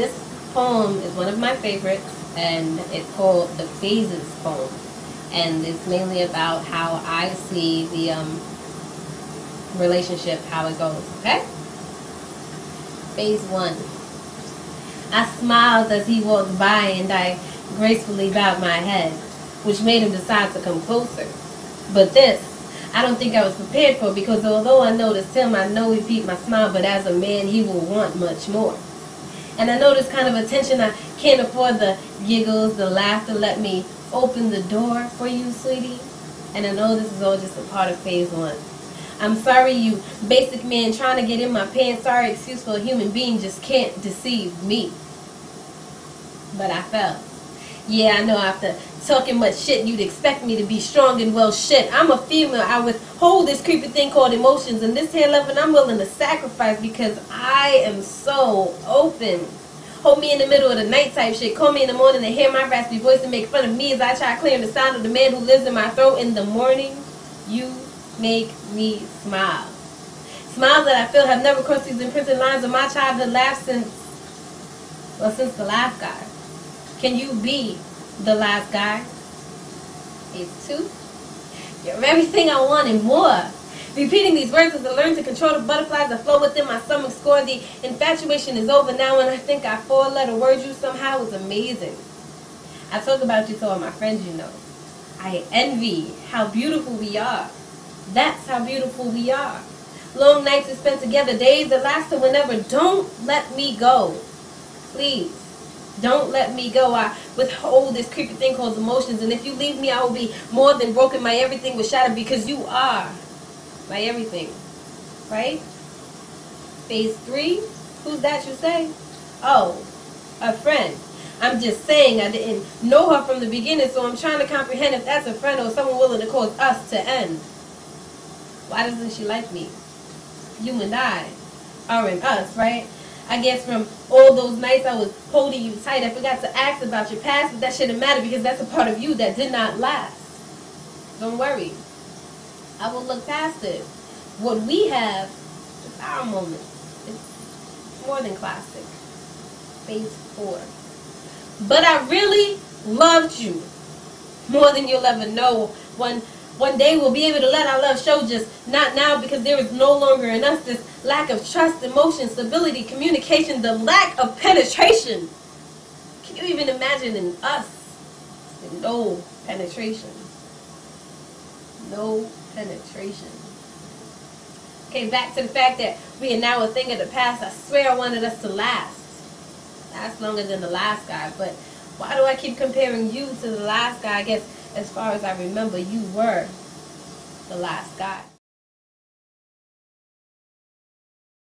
This poem is one of my favorites, and it's called the Phases poem. And it's mainly about how I see the relationship, how it goes, okay? Phase one. I smiled as he walked by and I gracefully bowed my head, which made him decide to come closer. But this, I don't think I was prepared for, because although I noticed him, I know he beat my smile, but as a man, he will want much more. And I know this kind of attention, I can't afford the giggles, the laughter. Let me open the door for you, sweetie. And I know this is all just a part of phase one. I'm sorry, you basic man trying to get in my pants. Sorry, excuse for a human being just can't deceive me. But I fell. Yeah, I know after talking much shit, you'd expect me to be strong and well shit. I'm a female. I withhold this creepy thing called emotions. And this here loving, I'm willing to sacrifice because I am so open. Hold me in the middle of the night type shit. Call me in the morning and hear my raspy voice and make fun of me as I try clearing the sound of the man who lives in my throat. In the morning, you make me smile. Smiles that I feel have never crossed these imprinted lines of my childhood laugh since the last guy. Can you be the last guy? It's two. You're everything I want and more. Repeating these words as I learn to control the butterflies that flow within my stomach score. The infatuation is over now, and I think our four-letter word you somehow is amazing. I talk about you to all my friends, you know. I envy how beautiful we are. That's how beautiful we are. Long nights we spend together, days that last to whenever. Don't let me go. Please. Don't let me go. I withhold this creepy thing called emotions, and if you leave me, I will be more than broken. My everything will shatter because you are my everything, right? Phase three. Who's that you say? Oh, a friend. I'm just saying I didn't know her from the beginning, so I'm trying to comprehend if that's a friend or someone willing to cause us to end. Why doesn't she like me? You and I are in us, right? I guess from all those nights I was holding you tight, I forgot to ask about your past, but that shouldn't matter because that's a part of you that did not last. Don't worry. I will look past it. What we have is our moment. It's more than classic. Phase four. But I really loved you. More than you'll ever know. One day we'll be able to let our love show, just not now because there is no longer in us this lack of trust, emotion, stability, communication, the lack of penetration. Can you even imagine in us? No penetration. No penetration. Okay, back to the fact that we are now a thing of the past. I swear I wanted us to last. Last longer than the last guy, but why do I keep comparing you to the last guy? I guess as far as I remember, you were the last guy.